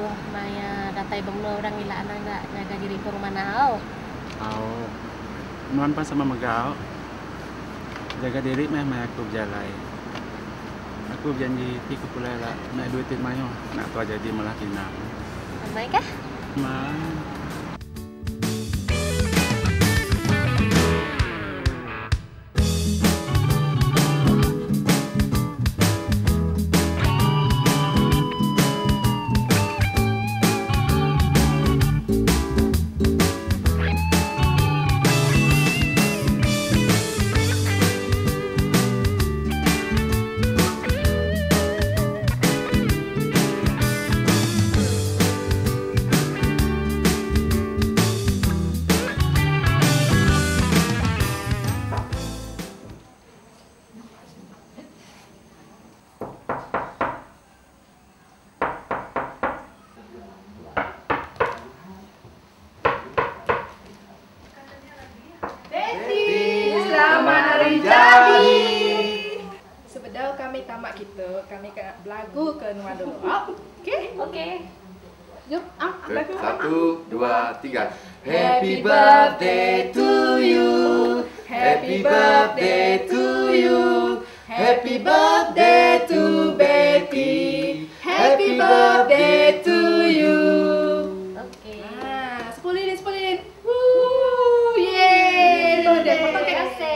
buh maya datai benglo orang gila anak nggak jaga diri ke rumah nao. Au, nuan pas sama megau. Jaga diri meh maya aku jalai. Aku janji tiku pula lah, nak duitin mayo, nak tua jadi malah kina. Baik kah? Ma. Kami ke lagu ke nuan dulu. Oke. Yuk, lagu. 1, 2, 3. Happy birthday to you. Happy birthday to you. Happy birthday to Betty. Happy birthday to you. Oke. Nah, 10 ini. Woo! Yeay! Tuh deh, potong kayak asik.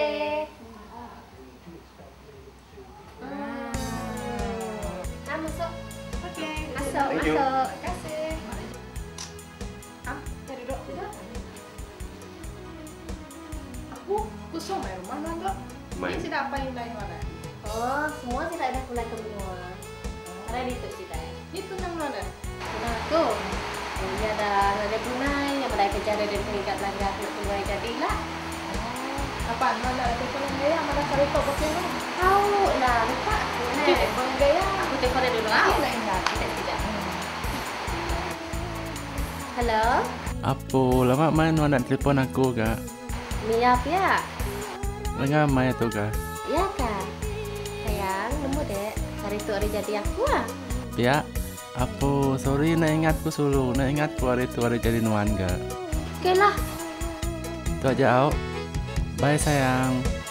Masuk, kasih. Cari dok, tidak? Aku kusum ya rumah nanggo. Ini sudah apa yang lain mana? Oh, semua tidak ada kulai semua. Karena itu tidak. Itu yang mana? Nah, tuh. Ini ada punai yang pada kerja dari peringkat langga keluar jadilah. Apa? Mana ada punai yang mana cari kau pakai tu? Tahu, nah lupa. Nih, punai aku telefon dulu lah. Halo? Apo, lama main nuan nak telefon aku kak? Miap ya? Lengah main tu kak? Ya kak? Sayang, nemu dek. Hari tu hari jadi aku lah. Ya? Apo, sorry nak ingatku sulu. Nak ingatku hari tu hari jadi nuan kak. Oke lah. Itu aja au. Bye sayang.